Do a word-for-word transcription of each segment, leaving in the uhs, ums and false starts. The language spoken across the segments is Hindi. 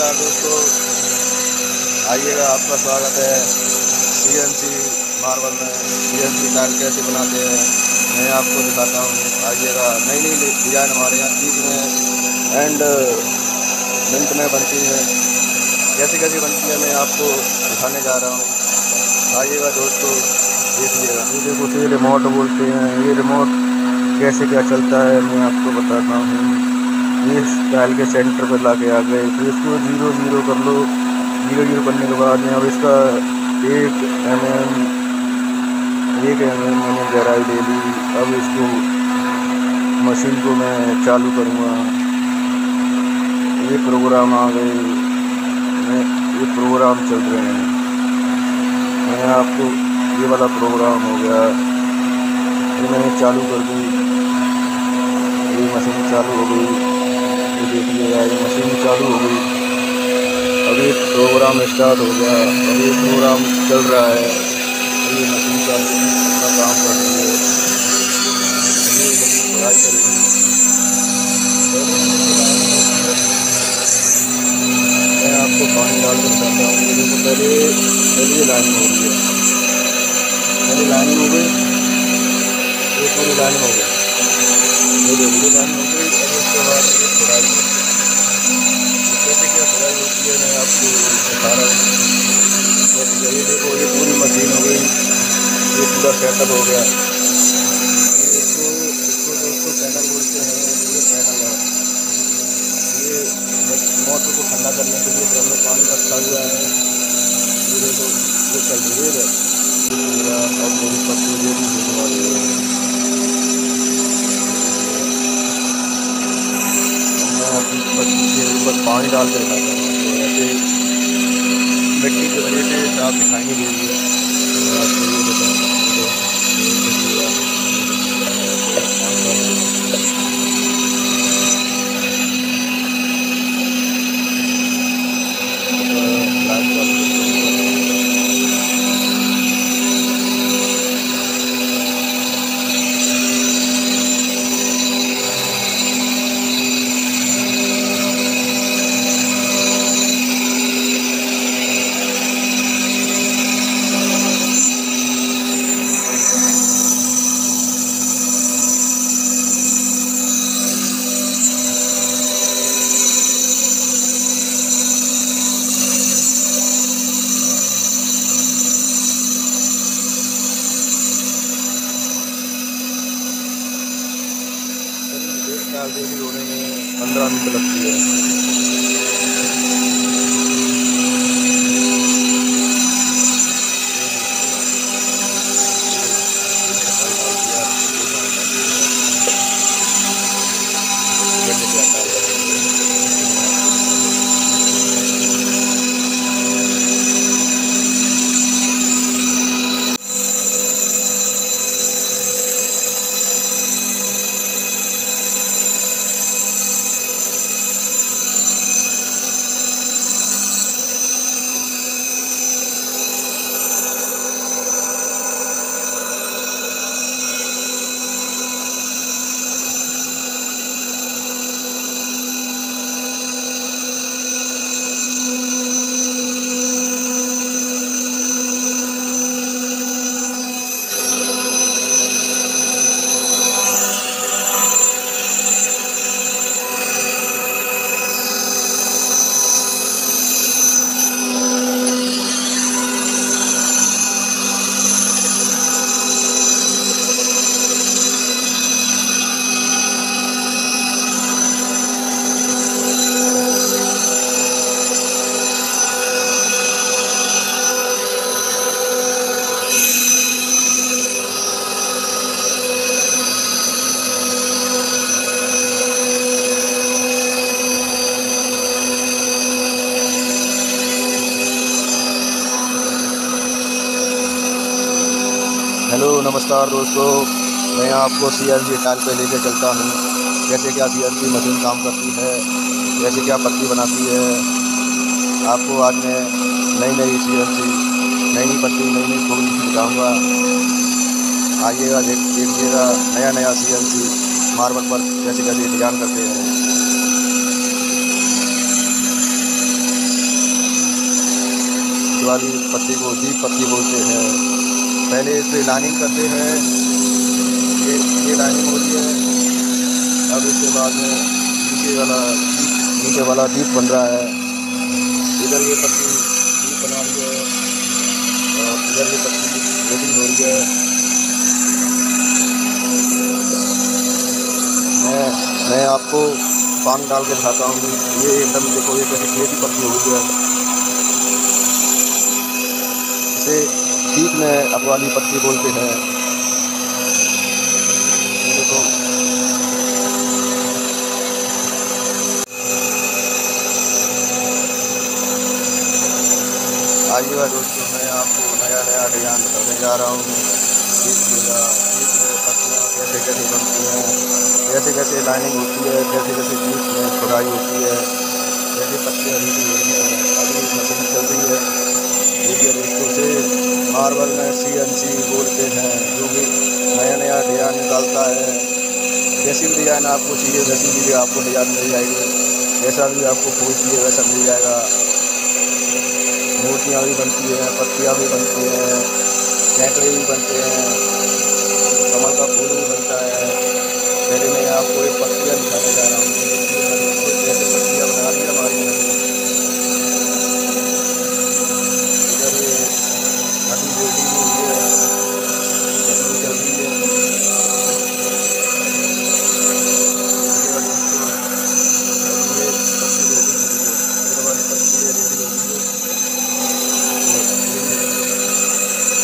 नमस्कार दोस्तों, आइएगा, आपका स्वागत है सी एन सी मार्बल में। सी एन सी टाइल कैसे बनाते हैं मैं आपको दिखाता हूँ। आइएगा, नई नई डिज़ाइन हमारे यहाँ चीज में एंड मिल में बनती है, कैसे कैसे बनती है मैं आपको दिखाने जा रहा हूँ। आइएगा दोस्तों, देखिएगा। ये देखो, ये रिमोट बोलते हैं, ये रिमोट कैसे क्या चलता है मैं आपको बताता हूँ। ये टाइल के सेंटर पर ला के आ गए, फिर इसको जीरो जीरो कर लो। जीरो जीरो करने के बाद में अब इसका एक एम एम एक एम एम मैंने गहराई दे दी। अब इसको मशीन को मैं चालू करूँगा। ये प्रोग्राम आ गए, मैं ये प्रोग्राम चल रहे हैं। मैं आपको ये वाला प्रोग्राम हो गया, ये मैंने चालू कर दी। ये मशीन चालू हो गई, ये देखिएगा, ये मशीन चालू हो गई। अभी प्रोग्राम स्टार्ट हो गया, अभी प्रोग्राम चल रहा है। ये मशीन चालू अपना काम कर रही है, ये मशीन पढ़ाई कर रही है। मैं आपको पानी डाल कर चाहता हूँ। मेरे को पहले पहले लाइनिंग हो गई, पहले लाइनिंग हो गई, ये पूरी लाइनिंग हो गई। ये देखिए लाइन हो गई, और उसके बाद ये खुदाई होती है। कैसे क्या खुदाई होती है मैं आपको दिखा रहा हूँ। ये देखो, ये पूरी मशीन हो गई, ये पूरा सेटअप हो गया। इसको इसको दोस्तों पैनल बोलते हैं। ये पैनल है, ये मोटर को ठंडा करने के लिए ड्रम में पानी रखा हुआ है। ये देखो, ये चल रही है। अब मेरी पत्नी ये भी घूमवा रही है। पानी डाल कर दिखाता हूँ, तो ऐसे मिट्टी की वजह से साफ दिखाई नहीं देती है। डेली होने में पंद्रह मिनट लगती है। हेलो नमस्कार दोस्तों, मैं आपको सी एन सी टाइल पे लेके चलता हूँ। कैसे क्या सी एन सी मशीन काम करती है, कैसे क्या पत्ती बनाती है, आपको आज मैं नई नई सी एन सी नई नई पत्ती नई नई फूल दिखाऊँगा। आइएगा, देख देखिएगा नया नया सी एन सी मार्बल पर कैसे कैसे डिजाइन करते हैं। वाली पत्ती को दी पत्ती बोलते हैं। पहले इस पर लाइनिंग करते हैं, ये ये लाइनिंग होती है। अब इसके बाद में नीचे वाला नीचे वाला डीप बन रहा है। इधर ये पत्ती डीप बना रही है और इधर ये पत्ती रेडिंग हो रही है। मैं मैं आपको पान डाल के दिखाता हूँ। ये एकदम देखो, ये कैसे खेती पत्ती हो गया। इसे ठीक में अफवाली पत्ती बोलते हैं। देखो आइएगा दोस्तों, मैं आपको नया नया डिजाइन बताने जा रहा हूँ। पत्तियाँ कैसे कैसे बनती हैं, कैसे कैसे लाइनिंग होती है, कैसे कैसे बीच में खुदाई होती है, कैसे पत्तियाँ रेडी हो रही हैं। अभी मशीन चल रही है। देखिए दोस्तों, से मार्बल में सी एन सी बोलते हैं, जो कि नया नया डिजाइन निकालता है। जैसी भी डिजाइन आपको चाहिए वैसी भी आपको डिजाइन मिल जाएगी। जैसा भी आपको पूछिए वैसा मिल जाएगा। मूर्तियाँ भी बनती हैं, पत्तियाँ भी बनती हैं, कैंकड़े भी बनते हैं, कमल का फूल भी बनता है। पहले मैं आपको एक पत्तियाँ दिखाने जा रहा हूँ, जैसे पत्तियाँ बना रही है हमारी। इधर ये अभी रेडी हुई है, अभी चल रही है। इधर वाली पत्ती रेडी हो गई है।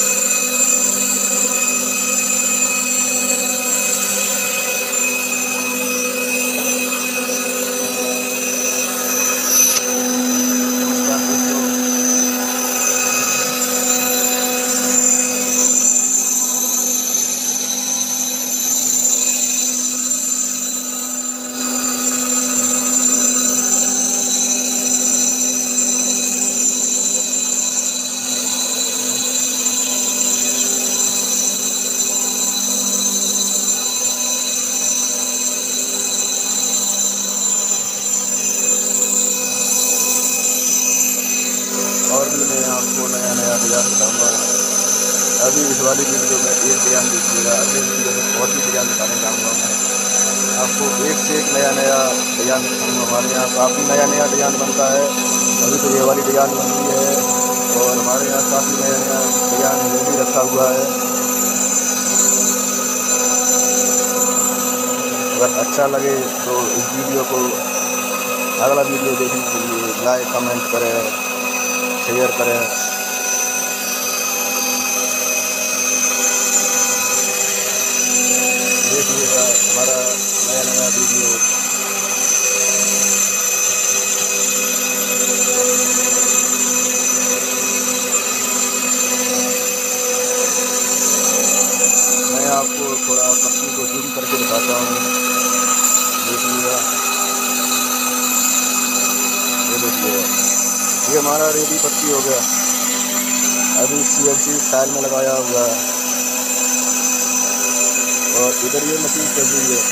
और भी मैं आपको नया नया डिजाइन दिखाऊंगा। अभी इस वाली वीडियो में एक डिजाइन देखिएगा, अगले वीडियो में बहुत ही डिजाइन दिखाने जाऊँगा। मैं आपको एक से एक नया नया डिजाइन दिखाऊंगा। हमारे यहाँ काफ़ी नया नया डिजाइन बनता है। अभी तो ये वाली डिजाइन बनती है और हमारे यहाँ काफ़ी नया नया डिजाइन रेडी रखा हुआ है। अगर अच्छा लगे तो इस वीडियो को, अगला वीडियो देखने के लिए लाइक कमेंट करें, शेयर करें। देखिएगा हमारा नया नया वीडियो। मैं आपको थोड़ा पत्ती को जूम करके दिखाता हूँ। देखिएगा, ये देखिएगा, ये हमारा रेडी पत्ती हो गया। अभी सी एन सी टाइल में लगाया हुआ है और इधर ये मशीन चल रही है।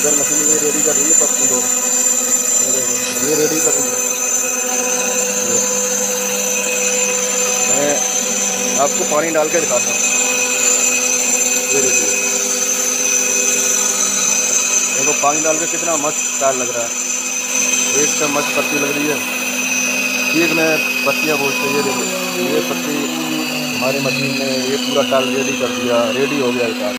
इधर मशीन ये रेडी कर रही है पत्ती को, ये रेडी कर रही है। मैं आपको पानी डाल के दिखाता हूँ। ये देखिए, देखो पानी डाल के कितना मस्त टाइल लग रहा है। एकदम मस्त पत्ती लग रही है। एक में पत्तियाँ बोलते हैं। ये ये पत्ती हमारी मशीन ने ये पूरा टाल रेडी कर दिया, रेडी हो गया टाल।